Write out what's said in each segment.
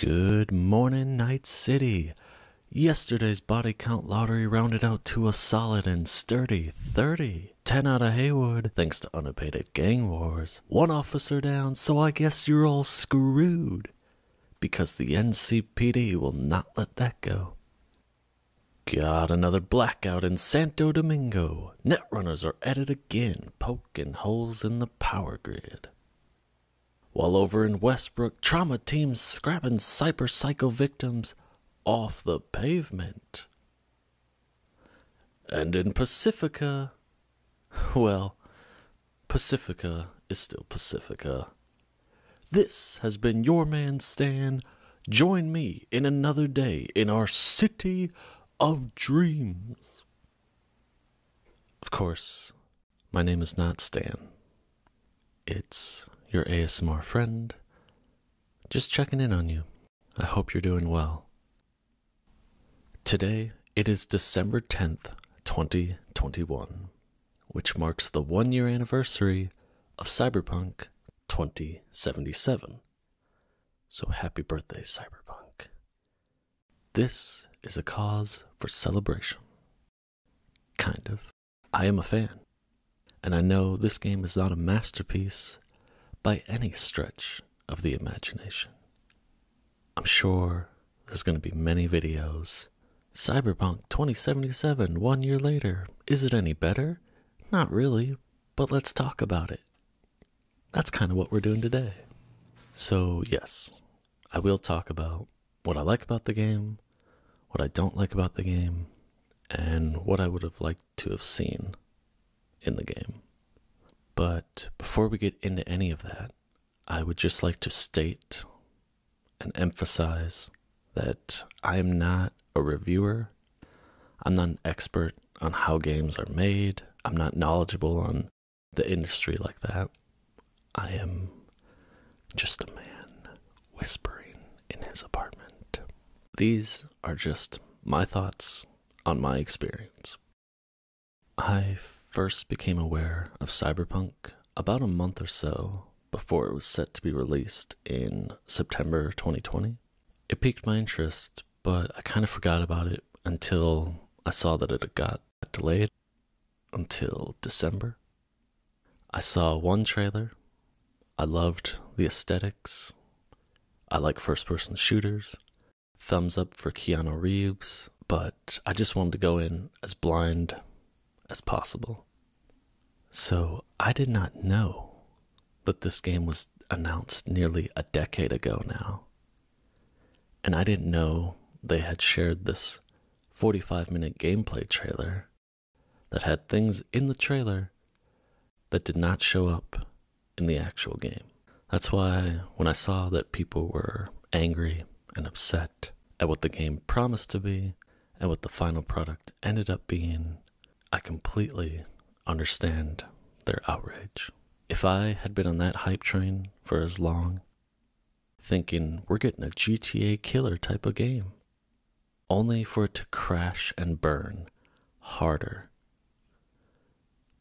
Good morning, Night City. Yesterday's body count lottery rounded out to a solid and sturdy 30. 10 out of Haywood, thanks to unabated gang wars. One officer down, so I guess you're all screwed. Because the NCPD will not let that go. Got another blackout in Santo Domingo. Netrunners are at it again, poking holes in the power grid. While over in Westbrook, trauma teams scrapping cyber-psycho victims off the pavement. And in Pacifica, well, Pacifica is still Pacifica. This has been your man Stan. Join me in another day in our city of dreams. Of course, my name is not Stan. It's your ASMR friend, just checking in on you. I hope you're doing well. Today, it is December 10th, 2021, which marks the one-year anniversary of Cyberpunk 2077. So happy birthday, Cyberpunk. This is a cause for celebration. Kind of. I am a fan, and I know this game is not a masterpiece by any stretch of the imagination. I'm sure there's going to be many videos. Cyberpunk 2077, 1 year later. Is it any better? Not really, but let's talk about it. That's kind of what we're doing today. So yes, I will talk about what I like about the game, what I don't like about the game, and what I would have liked to have seen in the game. But before we get into any of that, I would just like to state and emphasize that I am not a reviewer. I'm not an expert on how games are made. I'm not knowledgeable on the industry like that. I am just a man whispering in his apartment. These are just my thoughts on my experience. I first became aware of Cyberpunk about a month or so before it was set to be released in September 2020. It piqued my interest, but I kind of forgot about it until I saw that it had got delayed until December. I saw one trailer. I loved the aesthetics. I like first-person shooters. Thumbs up for Keanu Reeves, but I just wanted to go in as blind as possible. So I did not know that this game was announced nearly a decade ago now. And I didn't know they had shared this 45-minute gameplay trailer that had things in the trailer that did not show up in the actual game. That's why when I saw that people were angry and upset at what the game promised to be and what the final product ended up being, I completely understand their outrage. If I had been on that hype train for as long, thinking we're getting a GTA killer type of game, only for it to crash and burn harder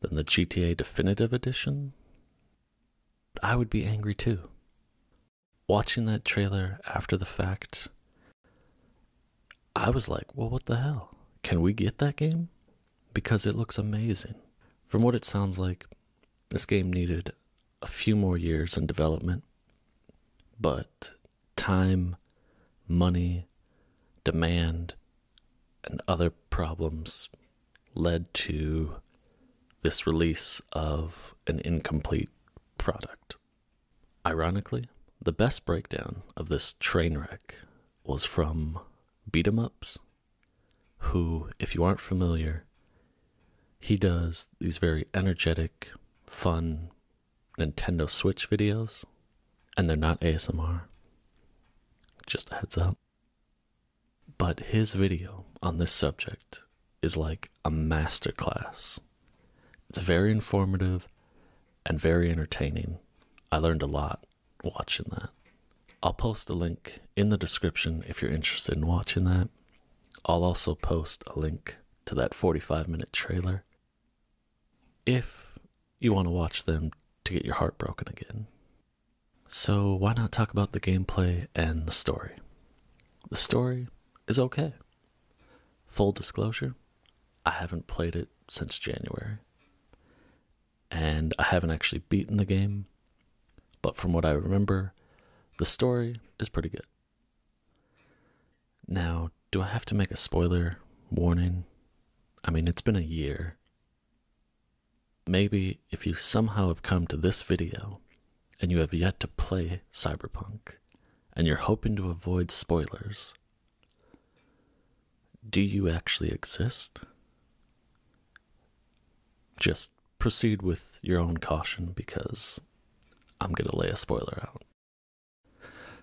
than the GTA Definitive Edition, I would be angry too. Watching that trailer after the fact, I was like, well, what the hell? Can we get that game? Because it looks amazing. From what it sounds like, this game needed a few more years in development, but time, money, demand, and other problems led to this release of an incomplete product. Ironically, the best breakdown of this train wreck was from Beat'em Ups, who, if you aren't familiar, he does these very energetic, fun Nintendo Switch videos, and they're not ASMR. Just a heads up. But his video on this subject is like a masterclass. It's very informative and very entertaining. I learned a lot watching that. I'll post a link in the description if you're interested in watching that. I'll also post a link to that 45-minute trailer, if you want to watch them to get your heart broken again. So why not talk about the gameplay and the story? The story is okay. Full disclosure, I haven't played it since January. And I haven't actually beaten the game, but from what I remember, the story is pretty good. Now, do I have to make a spoiler warning? I mean, it's been a year. Maybe if you somehow have come to this video and you have yet to play Cyberpunk and you're hoping to avoid spoilers, do you actually exist? Just proceed with your own caution because I'm going to lay a spoiler out.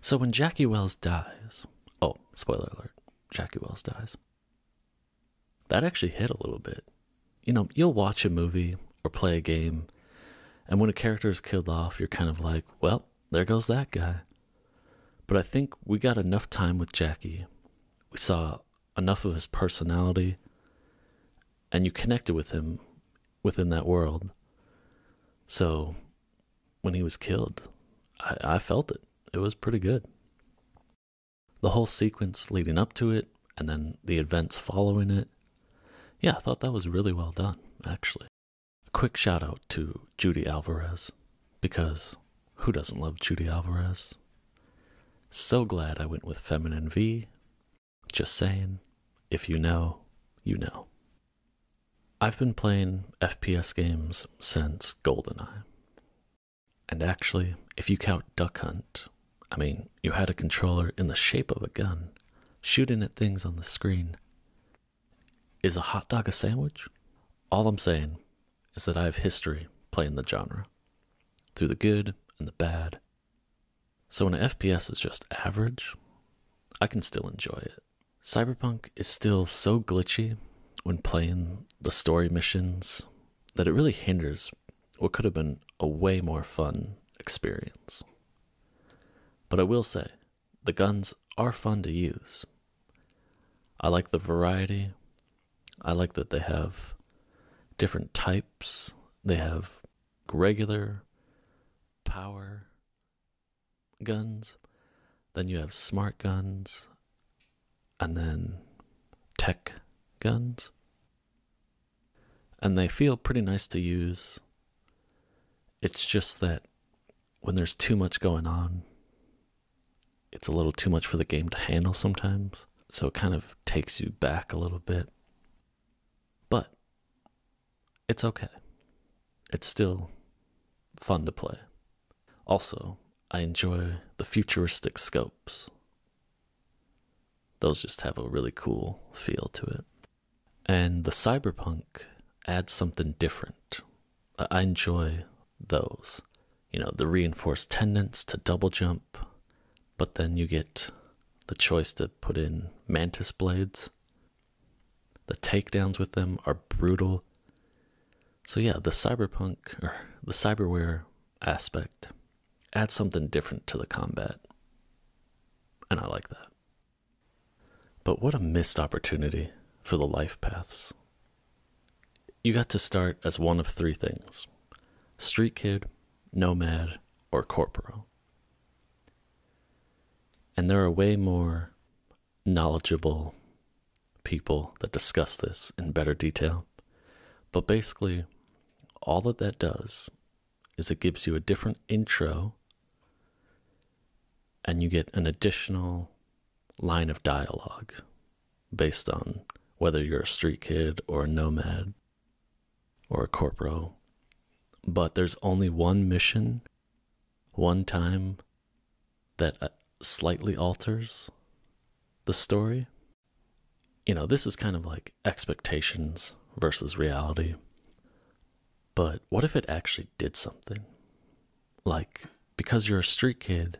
So when Jackie Welles dies, oh, spoiler alert, Jackie Welles dies. That actually hit a little bit. You know, you'll watch a movie or play a game, and when a character is killed off, you're kind of like, well, there goes that guy. But I think we got enough time with Jackie, we saw enough of his personality, and you connected with him within that world. So when he was killed, I felt it. It was pretty good. The whole sequence leading up to it, and then the events following it. Yeah, I thought that was really well done, actually. A quick shout out to Judy Alvarez, because who doesn't love Judy Alvarez? So glad I went with Feminine V. Just saying, if you know, you know. I've been playing FPS games since GoldenEye. And actually, if you count Duck Hunt, I mean, you had a controller in the shape of a gun, shooting at things on the screen. Is a hot dog a sandwich? All I'm saying is that I have history playing the genre, through the good and the bad. So when an FPS is just average, I can still enjoy it. Cyberpunk is still so glitchy when playing the story missions that it really hinders what could have been a way more fun experience. But I will say, the guns are fun to use. I like the variety. I like that they have different types. They have regular power guns. Then you have smart guns. And then tech guns. And they feel pretty nice to use. It's just that when there's too much going on, it's a little too much for the game to handle sometimes, so it kind of takes you back a little bit. But it's okay. It's still fun to play. Also, I enjoy the futuristic scopes. Those just have a really cool feel to it. And the Cyberpunk adds something different. I enjoy those. You know, the reinforced tendons to double jump, but then you get the choice to put in mantis blades. The takedowns with them are brutal. So yeah, the cyberpunk, or the cyberware aspect, adds something different to the combat. And I like that. But what a missed opportunity for the life paths. You got to start as one of three things: street kid, nomad, or corporal. And there are way more knowledgeable people that discuss this in better detail. But basically, all that does is it gives you a different intro and you get an additional line of dialogue based on whether you're a street kid or a nomad or a corporal. But there's only one mission, one time that slightly alters the story. You know, this is kind of like expectations versus reality. But what if it actually did something? Like, because you're a street kid,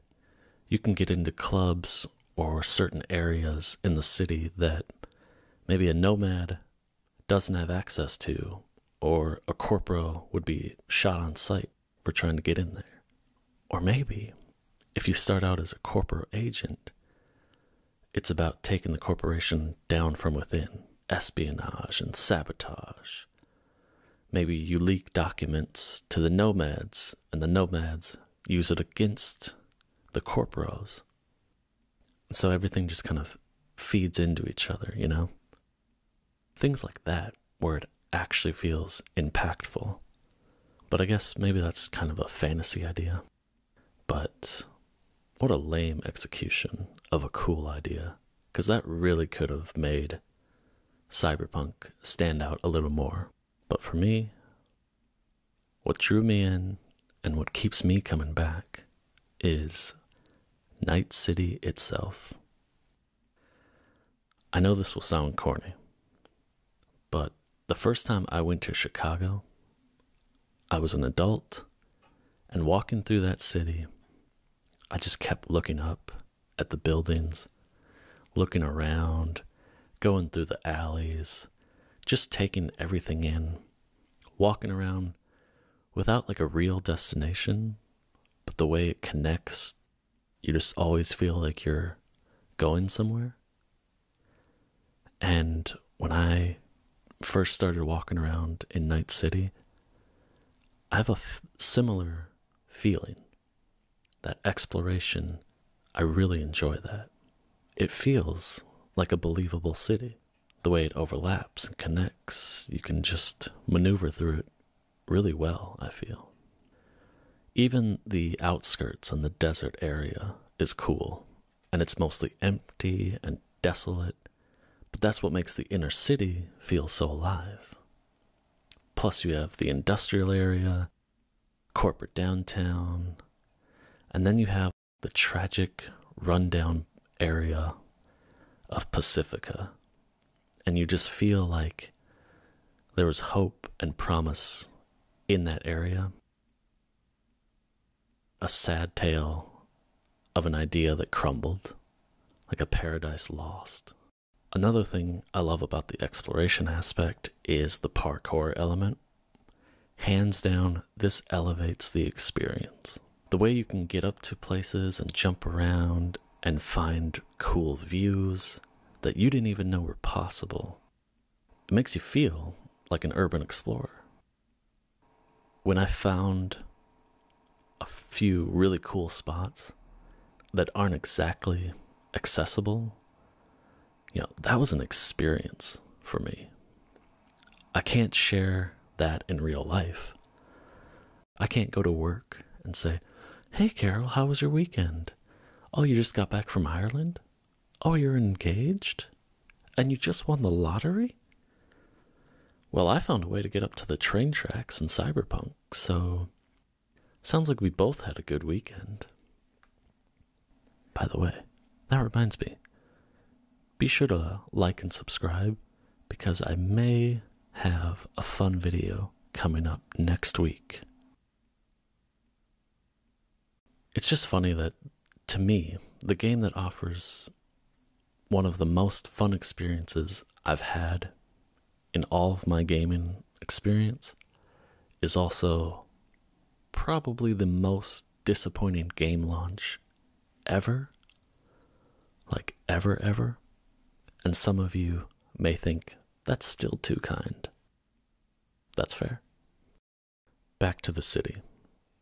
you can get into clubs or certain areas in the city that maybe a nomad doesn't have access to, or a corporal would be shot on sight for trying to get in there. Or maybe, if you start out as a corporate agent, it's about taking the corporation down from within. Espionage and sabotage. Maybe you leak documents to the nomads, and the nomads use it against the corporals. So everything just kind of feeds into each other, you know? Things like that, where it actually feels impactful. But I guess maybe that's kind of a fantasy idea. But what a lame execution of a cool idea, because that really could have made Cyberpunk stand out a little more. But for me, what drew me in and what keeps me coming back is Night City itself. I know this will sound corny, but the first time I went to Chicago, I was an adult, and walking through that city, I just kept looking up at the buildings, looking around, going through the alleys, just taking everything in, walking around without like a real destination, but the way it connects, you just always feel like you're going somewhere. And when I first started walking around in Night City, I have a similar feeling. That exploration, I really enjoy that. It feels like a believable city. The way it overlaps and connects, you can just maneuver through it really well, I feel. Even the outskirts and the desert area is cool, and it's mostly empty and desolate, but that's what makes the inner city feel so alive. Plus you have the industrial area, corporate downtown, and then you have the tragic, rundown area of Pacifica. And you just feel like there was hope and promise in that area. A sad tale of an idea that crumbled, like a paradise lost. Another thing I love about the exploration aspect is the parkour element. Hands down, this elevates the experience. The way you can get up to places and jump around and find cool views that you didn't even know were possible. It makes you feel like an urban explorer. When I found a few really cool spots that aren't exactly accessible, you know, that was an experience for me. I can't share that in real life. I can't go to work and say, "Hey Carol, how was your weekend? Oh, you just got back from Ireland? Oh, you're engaged? And you just won the lottery?" Well, I found a way to get up to the train tracks in Cyberpunk, so sounds like we both had a good weekend. By the way, that reminds me, be sure to like and subscribe, because I may have a fun video coming up next week. It's just funny that, to me, the game that offers one of the most fun experiences I've had in all of my gaming experience is also probably the most disappointing game launch ever. Like, ever, ever. And some of you may think, that's still too kind. That's fair. Back to the city.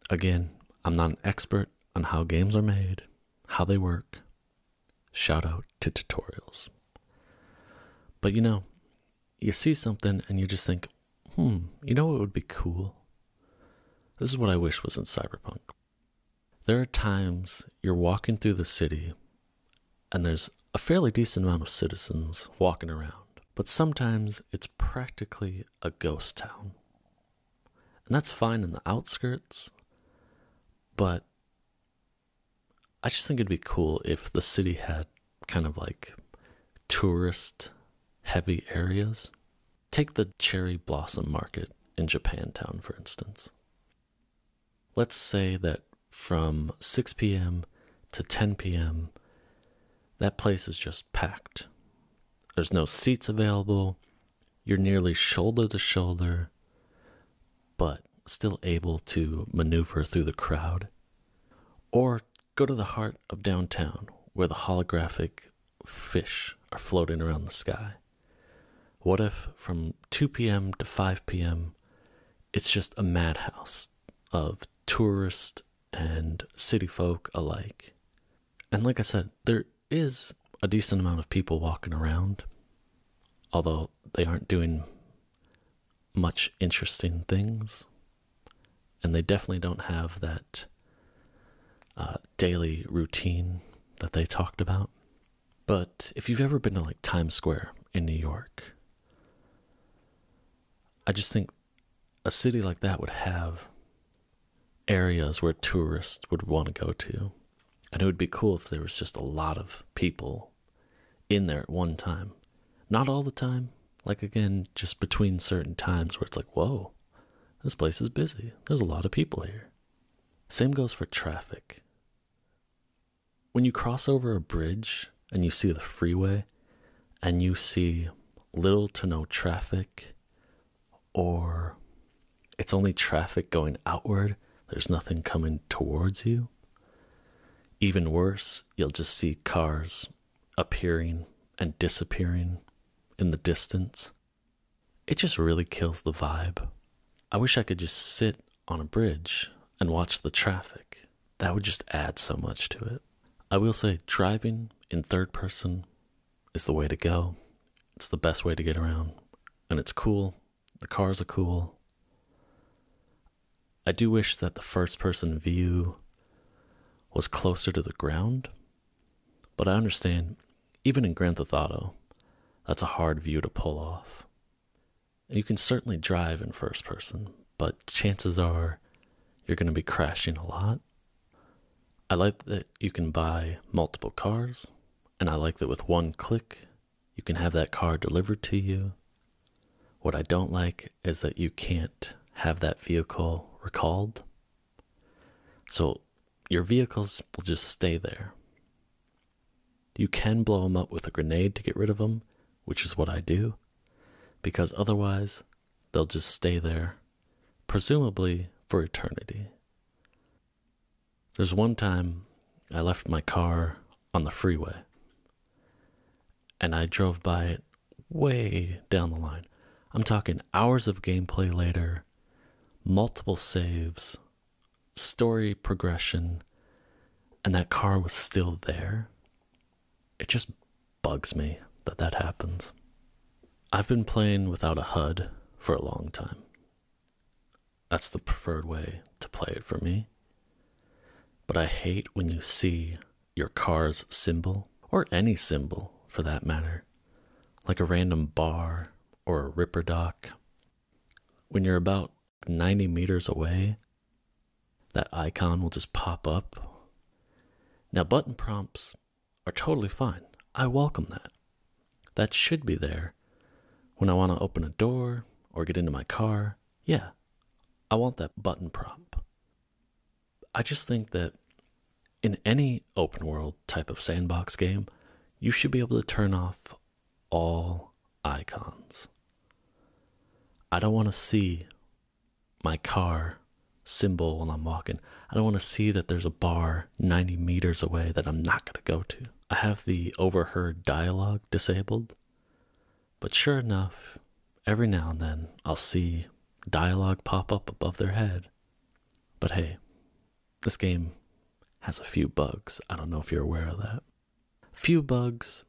Again, I'm not an expert on how games are made, how they work. Shout out to tutorials. But you know, you see something and you just think, you know what would be cool? This is what I wish was in Cyberpunk. There are times you're walking through the city and there's a fairly decent amount of citizens walking around, but sometimes it's practically a ghost town. And that's fine in the outskirts, but I just think it'd be cool if the city had kind of like tourist-heavy areas. Take the cherry blossom market in Japantown, for instance. Let's say that from 6 p.m. to 10 p.m., that place is just packed. There's no seats available. You're nearly shoulder to shoulder, but still able to maneuver through the crowd. Or go to the heart of downtown, where the holographic fish are floating around the sky. What if from 2 p.m. to 5 p.m., it's just a madhouse of tourists and city folk alike? And like I said, there is a decent amount of people walking around, although they aren't doing much interesting things, and they definitely don't have that daily routine that they talked about. But if you've ever been to like Times Square in New York, I just think a city like that would have areas where tourists would want to go to. And it would be cool if there was just a lot of people in there at one time. Not all the time. Like, again, just between certain times where it's like, whoa, this place is busy. There's a lot of people here. Same goes for traffic. When you cross over a bridge and you see the freeway and you see little to no traffic, or it's only traffic going outward, there's nothing coming towards you. Even worse, you'll just see cars appearing and disappearing in the distance. It just really kills the vibe. I wish I could just sit on a bridge and watch the traffic. That would just add so much to it. I will say driving in third person is the way to go. It's the best way to get around, and it's cool. The cars are cool. I do wish that the first person view was closer to the ground, but I understand, even in Grand Theft Auto, that's a hard view to pull off. And you can certainly drive in first person, but chances are you're going to be crashing a lot. I like that you can buy multiple cars, and I like that with one click, you can have that car delivered to you. What I don't like is that you can't have that vehicle recalled. So your vehicles will just stay there. You can blow them up with a grenade to get rid of them, which is what I do, because otherwise they'll just stay there, presumably for eternity. There's one time I left my car on the freeway, and I drove by it way down the line. I'm talking hours of gameplay later, multiple saves, story progression, and that car was still there. It just bugs me that that happens. I've been playing without a HUD for a long time. That's the preferred way to play it for me. But I hate when you see your car's symbol, or any symbol for that matter, like a random bar or a ripper dock. When you're about 90 meters away, that icon will just pop up. Now, button prompts are totally fine. I welcome that. That should be there. When I want to open a door or get into my car, yeah, I want that button prompt. I just think that in any open world type of sandbox game, you should be able to turn off all icons. I don't want to see my car symbol while I'm walking. I don't want to see that there's a bar 90 meters away that I'm not going to go to. I have the overheard dialogue disabled, but sure enough, every now and then I'll see dialogue pop up above their head. But hey, this game has a few bugs. I don't know if you're aware of that. Few bugs.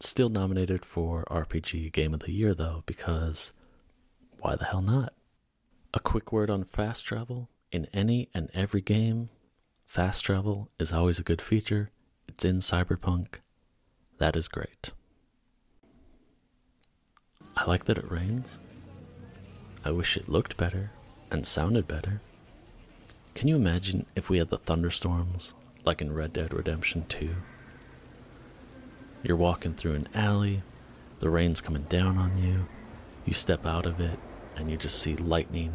Still nominated for RPG Game of the Year though, because why the hell not? A quick word on fast travel. In any and every game, fast travel is always a good feature. It's in Cyberpunk. That is great. I like that it rains. I wish it looked better and sounded better. Can you imagine if we had the thunderstorms like in Red Dead Redemption 2? You're walking through an alley, the rain's coming down on you, you step out of it, and you just see lightning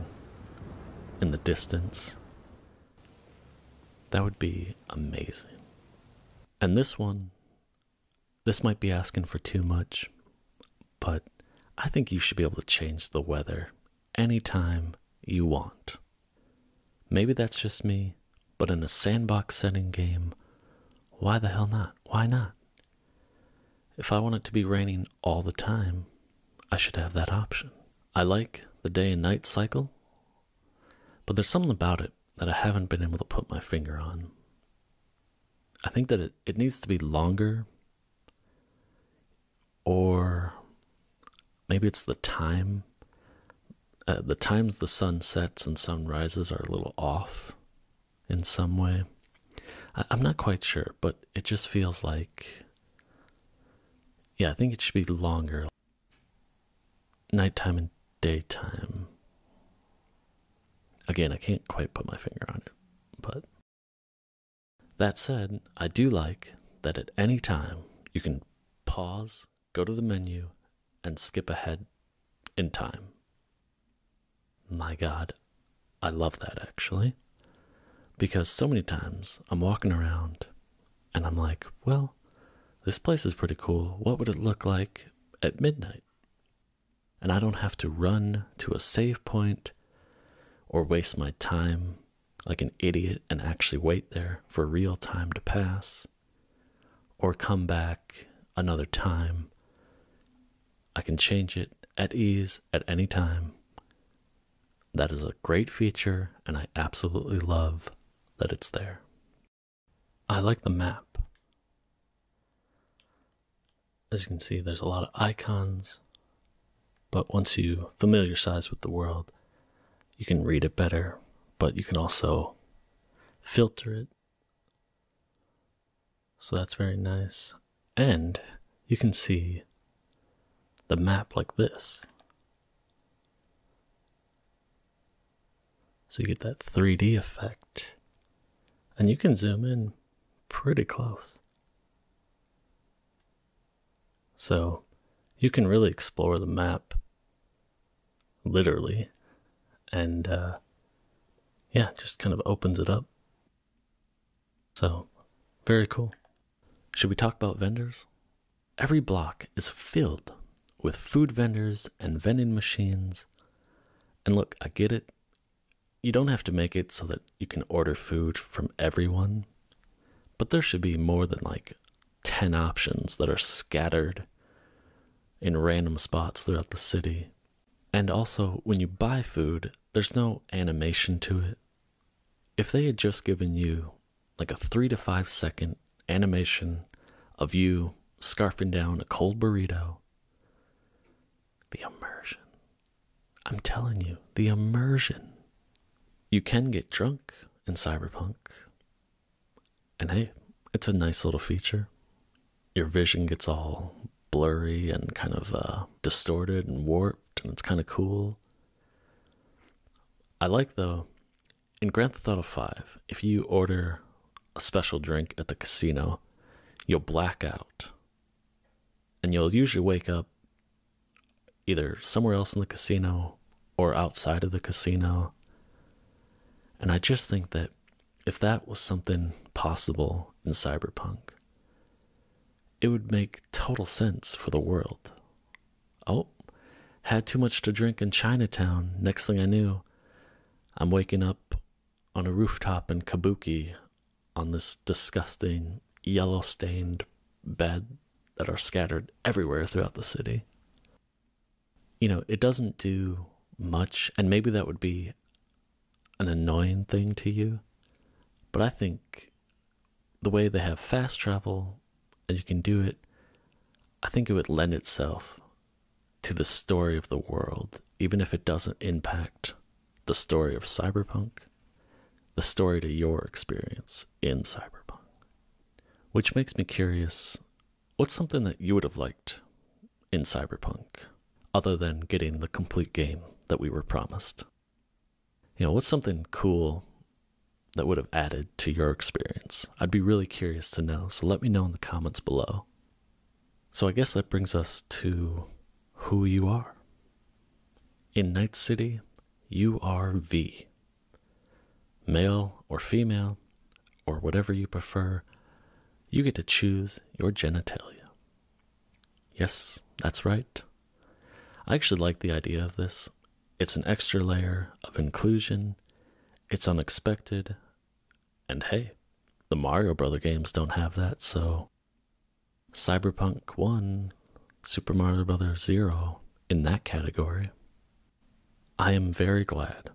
in the distance. That would be amazing. And this might be asking for too much, but I think you should be able to change the weather anytime you want. Maybe that's just me, but in a sandbox setting game, why the hell not? Why not? If I want it to be raining all the time, I should have that option. I like the day and night cycle, but there's something about it that I haven't been able to put my finger on. I think that it needs to be longer or maybe it's the time. The times the sun sets and sun rises are a little off in some way. I'm not quite sure, but it just feels like, yeah, I think it should be longer. Nighttime and daytime. Again, I can't quite put my finger on it, but that said, I do like that at any time you can pause, go to the menu, and skip ahead in time. My God, I love that actually, because so many times I'm walking around and I'm like, well, this place is pretty cool. What would it look like at midnight? And I don't have to run to a save point or waste my time like an idiot and actually wait there for real time to pass or come back another time. I can change it at ease at any time. That is a great feature, and I absolutely love that it's there. I like the map. As you can see, there's a lot of icons, but once you familiarize with the world, you can read it better, but you can also filter it. So that's very nice. And you can see the map like this. So you get that 3D effect. And you can zoom in pretty close. So you can really explore the map, literally. And yeah, just kind of opens it up. So very cool. Should we talk about vendors? Every block is filled with food vendors and vending machines. And look, I get it. You don't have to make it so that you can order food from everyone, but there should be more than like 10 options that are scattered in random spots throughout the city. And also, when you buy food, there's no animation to it. If they had just given you like a 3 to 5 second animation of you scarfing down a cold burrito, the immersion. I'm telling you, the immersion. You can get drunk in Cyberpunk, and hey, it's a nice little feature. Your vision gets all blurry and kind of distorted and warped, and it's kind of cool. I like, though, in Grand Theft Auto 5, if you order a special drink at the casino, you'll black out, and you'll usually wake up either somewhere else in the casino or outside of the casino. And I just think that if that was something possible in Cyberpunk, it would make total sense for the world. Oh, had too much to drink in Chinatown. Next thing I knew, I'm waking up on a rooftop in Kabuki on this disgusting yellow-stained bed that are scattered everywhere throughout the city. You know, it doesn't do much, and maybe that would be an annoying thing to you, but I think the way they have fast travel and you can do it, I think it would lend itself to the story of the world, even if it doesn't impact the story of Cyberpunk, the story to your experience in Cyberpunk. Which makes me curious, what's something that you would have liked in Cyberpunk, other than getting the complete game that we were promised? You know, what's something cool that would have added to your experience? I'd be really curious to know, so let me know in the comments below. So I guess that brings us to who you are. In Night City, you are V. Male or female, or whatever you prefer, you get to choose your genitalia. Yes, that's right. I actually like the idea of this. It's an extra layer of inclusion, it's unexpected, and hey, the Mario Brothers games don't have that, so Cyberpunk 1, Super Mario Brothers 0, in that category. I am very glad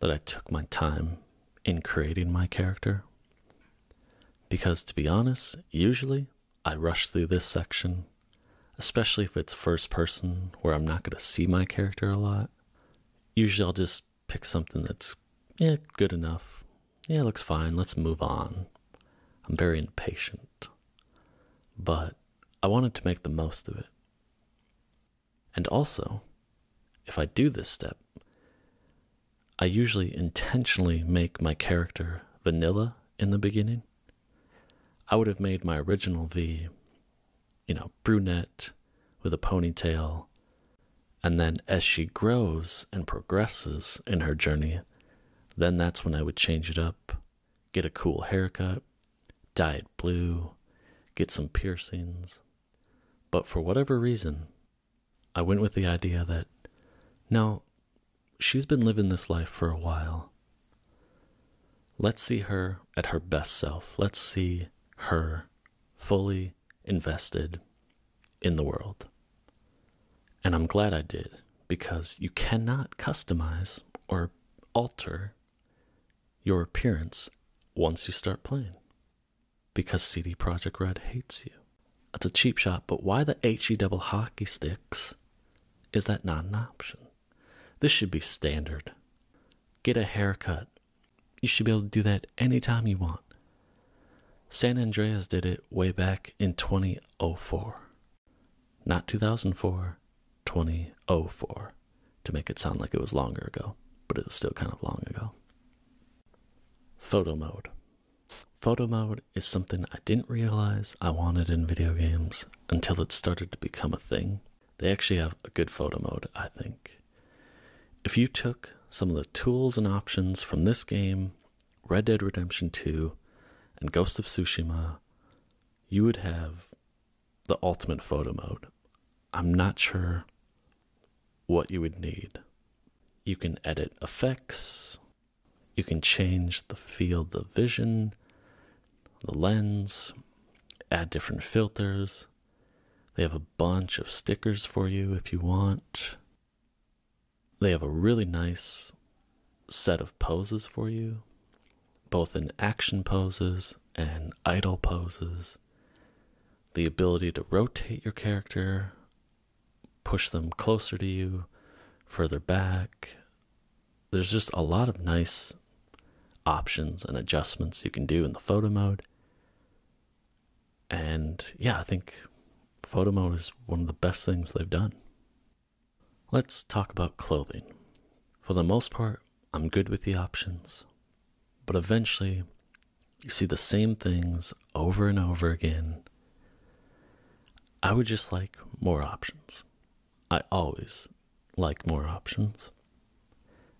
that I took my time in creating my character, because to be honest, usually I rush through this section especially if it's first person where I'm not going to see my character a lot. Usually I'll just pick something that's, yeah, good enough. Yeah, it looks fine. Let's move on. I'm very impatient. But I wanted to make the most of it. And also, if I do this step, I usually intentionally make my character vanilla in the beginning. I would have made my original V, you know, brunette with a ponytail. And then as she grows and progresses in her journey, then that's when I would change it up, get a cool haircut, dye it blue, get some piercings. But for whatever reason, I went with the idea that, no, she's been living this life for a while. Let's see her at her best self. Let's see her fully invested in the world. And I'm glad I did, because you cannot customize or alter your appearance once you start playing, because CD Projekt Red hates you. That's a cheap shot, but why the HE double hockey sticks? Is that not an option? This should be standard. Get a haircut. You should be able to do that anytime you want. San Andreas did it way back in 2004. Not 2004, 2004, to make it sound like it was longer ago, but it was still kind of long ago. Photo mode. Photo mode is something I didn't realize I wanted in video games until it started to become a thing. They actually have a good photo mode, I think. If you took some of the tools and options from this game, Red Dead Redemption 2, and Ghost of Tsushima, you would have the ultimate photo mode. I'm not sure what you would need. You can edit effects, you can change the field of vision, the lens, add different filters. They have a bunch of stickers for you if you want. They have a really nice set of poses for you, both in action poses and idle poses. The ability to rotate your character, push them closer to you, further back. There's just a lot of nice options and adjustments you can do in the photo mode. And yeah, I think photo mode is one of the best things they've done. Let's talk about clothing. For the most part, I'm good with the options, but eventually you see the same things over and over again. I would just like more options. I always like more options.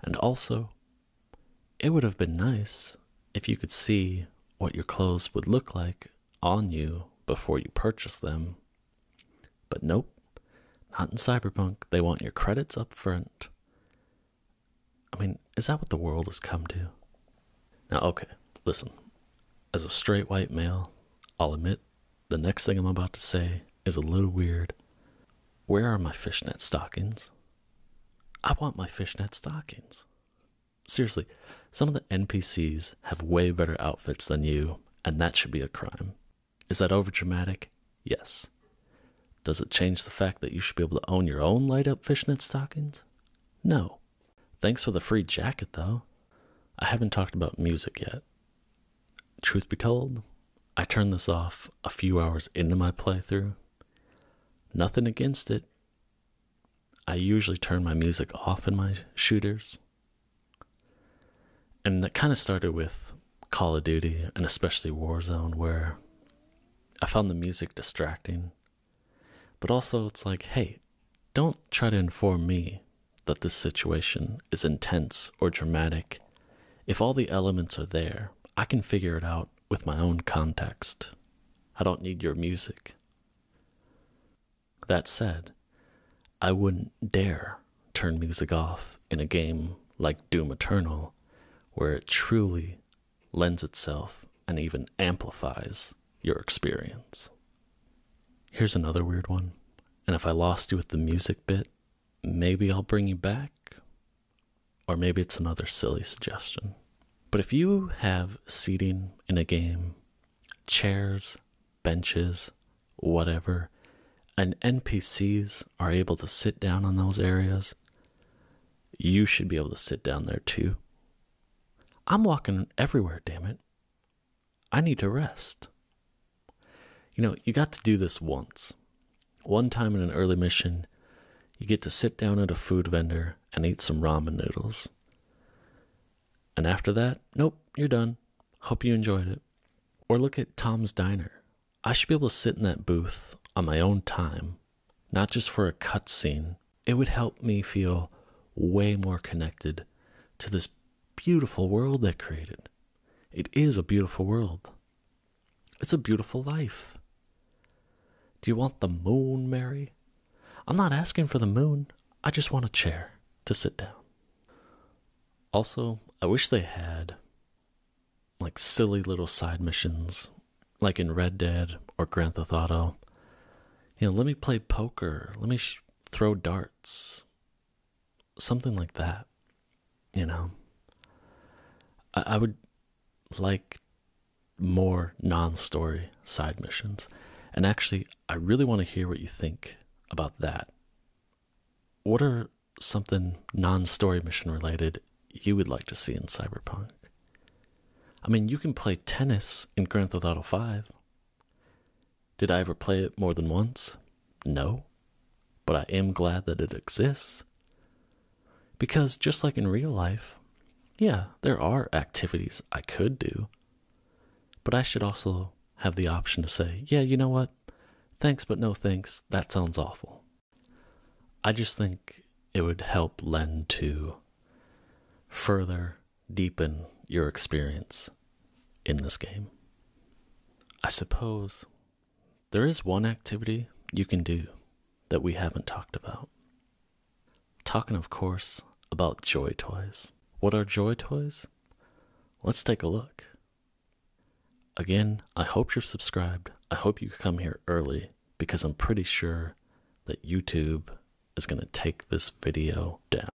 And also, it would have been nice if you could see what your clothes would look like on you before you purchase them. But nope, not in Cyberpunk. They want your credits up front. I mean, is that what the world has come to? Now, okay, listen. As a straight white male, I'll admit the next thing I'm about to say is a little weird. Where are my fishnet stockings? I want my fishnet stockings. Seriously, some of the NPCs have way better outfits than you, and that should be a crime. Is that overdramatic? Yes. Does it change the fact that you should be able to own your own light-up fishnet stockings? No. Thanks for the free jacket, though. I haven't talked about music yet. Truth be told, I turned this off a few hours into my playthrough. Nothing against it. I usually turn my music off in my shooters. And that kind of started with Call of Duty, and especially Warzone, where I found the music distracting. But also, it's like, hey, don't try to inform me that this situation is intense or dramatic. If all the elements are there, I can figure it out with my own context. I don't need your music. That said, I wouldn't dare turn music off in a game like Doom Eternal, where it truly lends itself and even amplifies your experience. Here's another weird one, and if I lost you with the music bit, maybe I'll bring you back, or maybe it's another silly suggestion. But if you have seating in a game, chairs, benches, whatever, and NPCs are able to sit down on those areas, you should be able to sit down there too. I'm walking everywhere, damn it. I need to rest. You know, you got to do this once. One time in an early mission, you get to sit down at a food vendor and eat some ramen noodles. And after that, nope, you're done. Hope you enjoyed it. Or look at Tom's Diner. I should be able to sit in that booth on my own time, not just for a cutscene. It would help me feel way more connected to this beautiful world they created. It is a beautiful world. It's a beautiful life. Do you want the moon, Mary? I'm not asking for the moon. I just want a chair to sit down. Also, I wish they had like silly little side missions, like in Red Dead or Grand Theft Auto. You know, let me play poker. Let me throw darts. Something like that, you know. I would like more non-story side missions. And actually, I really want to hear what you think about that. What are something non-story mission related you would like to see in Cyberpunk? I mean, you can play tennis in Grand Theft Auto 5. Did I ever play it more than once? No. But I am glad that it exists. Because just like in real life, yeah, there are activities I could do. But I should also have the option to say, yeah, you know what? Thanks, but no thanks. That sounds awful. I just think it would help lend to further deepen your experience in this game. I suppose there is one activity you can do that we haven't talked about. Talking, of course, about joy toys. What are joy toys? Let's take a look. Again, I hope you're subscribed. I hope you come here early because I'm pretty sure that YouTube is going to take this video down.